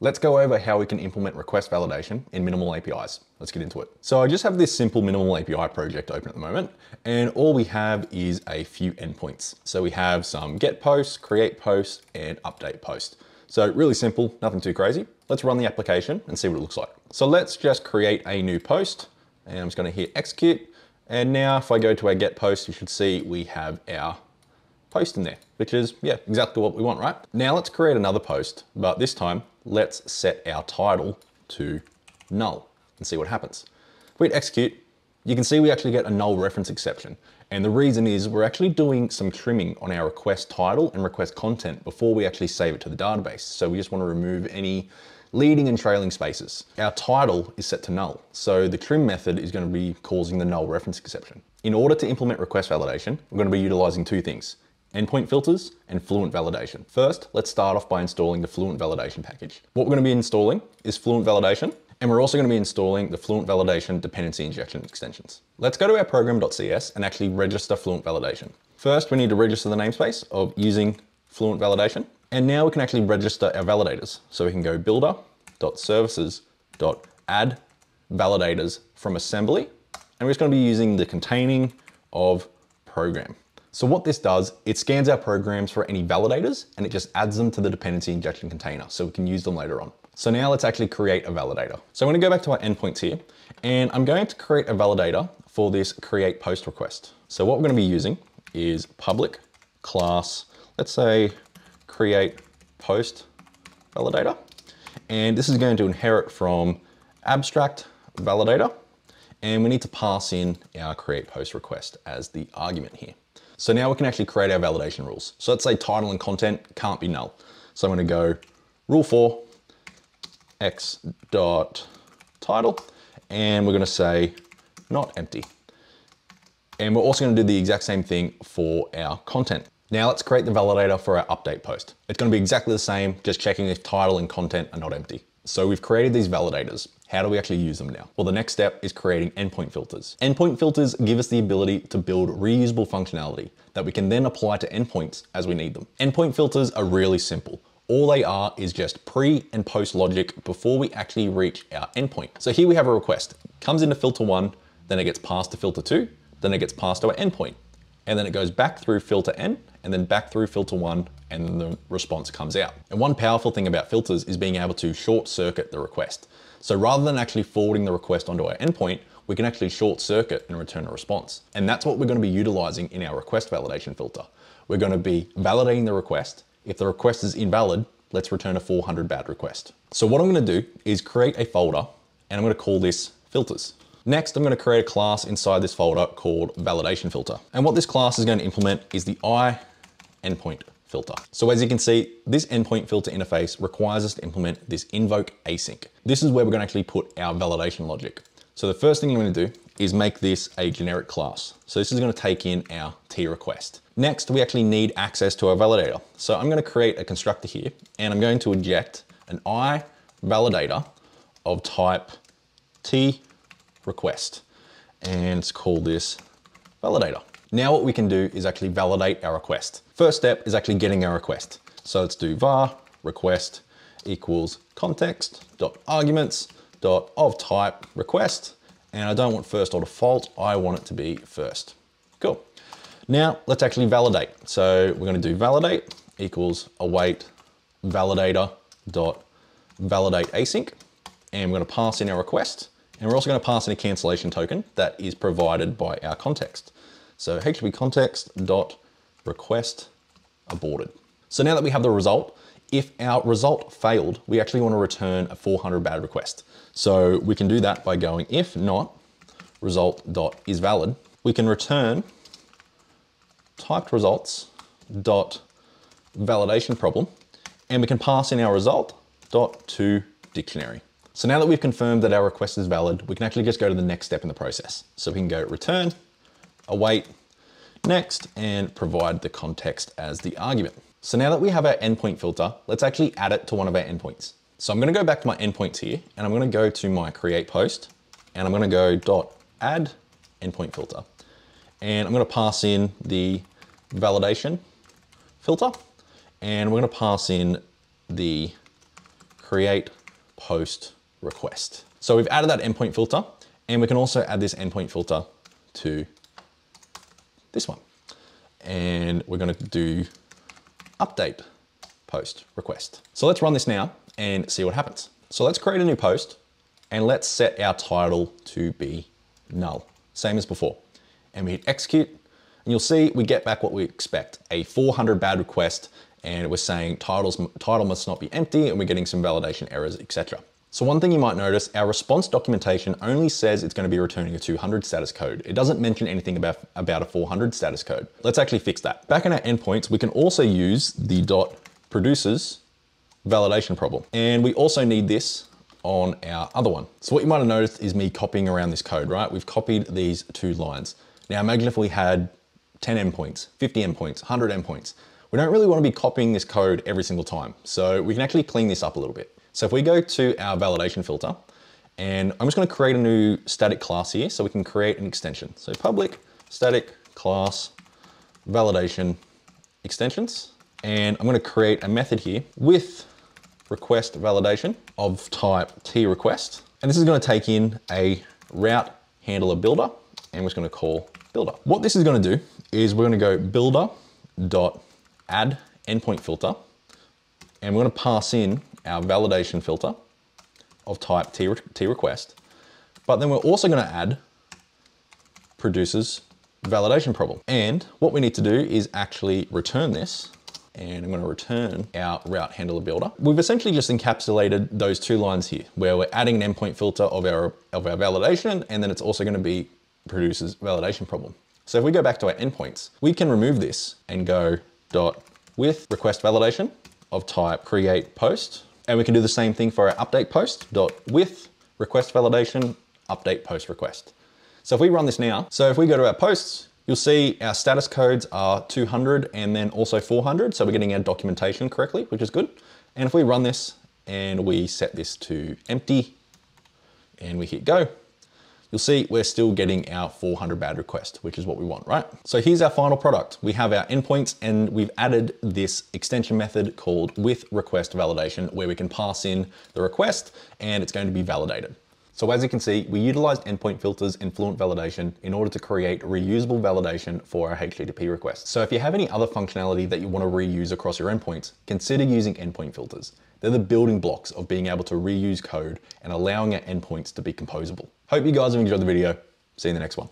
Let's go over how we can implement request validation in minimal APIs. Let's get into it. So I just have this simple minimal API project open at the moment, and all we have is a few endpoints. So we have some get post, create post, and update post. So really simple, nothing too crazy. Let's run the application and see what it looks like. So let's just create a new post, and I'm just gonna hit execute. And now if I go to our get post, you should see we have our post in there, which is, yeah, exactly what we want, right? Now let's create another post, but this time let's set our title to null and see what happens. If we hit execute, you can see we actually get a null reference exception. And the reason is we're actually doing some trimming on our request title and request content before we actually save it to the database. So we just want to remove any leading and trailing spaces. Our title is set to null. So the trim method is going to be causing the null reference exception. In order to implement request validation, we're going to be utilizing two things: endpoint filters and fluent validation. First, let's start off by installing the fluent validation package. What we're going to be installing is fluent validation, and we're also going to be installing the fluent validation dependency injection extensions. Let's go to our program.cs and actually register fluent validation. First, we need to register the namespace of using fluent validation. And now we can actually register our validators. So we can go builder.services.add validators from assembly. And we're just going to be using the containing of program. So what this does, it scans our programs for any validators and it just adds them to the dependency injection container so we can use them later on. So now let's actually create a validator. So I'm gonna go back to our endpoints here and I'm going to create a validator for this create post request. So what we're gonna be using is public class, let's say create post validator. And this is going to inherit from abstract validator. And we need to pass in our create post request as the argument here. So now we can actually create our validation rules. So let's say title and content can't be null. So I'm gonna go rule 4, x dot title, and we're gonna say not empty. And we're also gonna do the exact same thing for our content. Now let's create the validator for our update post. It's gonna be exactly the same, just checking if title and content are not empty. So we've created these validators. How do we actually use them now? Well, the next step is creating endpoint filters. Endpoint filters give us the ability to build reusable functionality that we can then apply to endpoints as we need them. Endpoint filters are really simple. All they are is just pre and post logic before we actually reach our endpoint. So here we have a request. It comes into filter 1, then it gets passed to filter 2, then it gets passed to our endpoint. And then it goes back through filter n, and then back through filter 1, and then the response comes out. And one powerful thing about filters is being able to short circuit the request. So rather than actually forwarding the request onto our endpoint, we can actually short circuit and return a response. And that's what we're going to be utilizing in our request validation filter. We're going to be validating the request. If the request is invalid, let's return a 400 bad request. So what I'm going to do is create a folder, and I'm going to call this filters. Next, I'm going to create a class inside this folder called validation filter. And what this class is going to implement is the IEndpoint filter. So as you can see, this endpoint filter interface requires us to implement this invoke async. This is where we're going to actually put our validation logic. So the first thing I'm going to do is make this a generic class. So this is going to take in our T request. Next, we actually need access to our validator. So I'm going to create a constructor here, and I'm going to inject an I validator of type T request, and let's call this validator. Now what we can do is actually validate our request. First step is actually getting our request. So let's do var request equals context.arguments.of_type request. And I don't want first or default, I want it to be first. Cool. Now let's actually validate. So we're going to do validate equals await validator.validateAsync. And we're going to pass in our request. And we're also going to pass in a cancellation token that is provided by our context. So HTTP context.request aborted. So now that we have the result, if our result failed, we actually want to return a 400 bad request. So we can do that by going if not result.isValid, we can return typed results dot validation problem, and we can pass in our result dot to dictionary. So now that we've confirmed that our request is valid, we can actually just go to the next step in the process. So we can go return, await, next, and provide the context as the argument. So now that we have our endpoint filter, let's actually add it to one of our endpoints. So I'm going to go back to my endpoints here, and I'm going to go to my create post, and I'm going to go dot add endpoint filter, and I'm going to pass in the validation filter, and we're going to pass in the createPostRequest. So we've added that endpoint filter, and we can also add this endpoint filter to this one. And we're going to do update post request. So let's run this now and see what happens. So let's create a new post and let's set our title to be null, same as before. And we hit execute, and you'll see we get back what we expect, a 400 bad request, and we're saying title must not be empty, and we're getting some validation errors, etc. So one thing you might notice, our response documentation only says it's going to be returning a 200 status code. It doesn't mention anything about a 400 status code. Let's actually fix that. Back in our endpoints, we can also use the .producers validation problem. And we also need this on our other one. So what you might have noticed is me copying around this code, right? We've copied these two lines. Now imagine if we had 10 endpoints, 50 endpoints, 100 endpoints. We don't really want to be copying this code every single time. So we can actually clean this up a little bit. So if we go to our validation filter, and I'm just going to create a new static class here so we can create an extension. So public static class validation extensions. And I'm going to create a method here with request validation of type tRequest. And this is going to take in a route handler builder, and we're just going to call builder. What this is going to do is we're going to go builder.add endpoint filter, and we're going to pass in our validation filter of type tRequest, but then we're also going to add producers validation problem. And what we need to do is actually return this, and I'm going to return our route handler builder. We've essentially just encapsulated those two lines here where we're adding an endpoint filter of our validation, and then it's also going to be producers validation problem. So if we go back to our endpoints, we can remove this and go dot with request validation of type create post. And we can do the same thing for our update post dot with request validation, update post request. So if we run this now, so if we go to our posts, you'll see our status codes are 200 and then also 400. So we're getting our documentation correctly, which is good. And if we run this and we set this to empty and we hit go, you'll see we're still getting our 400 bad request, which is what we want, right? So here's our final product. We have our endpoints, and we've added this extension method called withRequestValidation, where we can pass in the request and it's going to be validated. So as you can see, we utilized endpoint filters and FluentValidation in order to create reusable validation for our HTTP requests. So if you have any other functionality that you want to reuse across your endpoints, consider using endpoint filters. They're the building blocks of being able to reuse code and allowing our endpoints to be composable. Hope you guys have enjoyed the video. See you in the next one.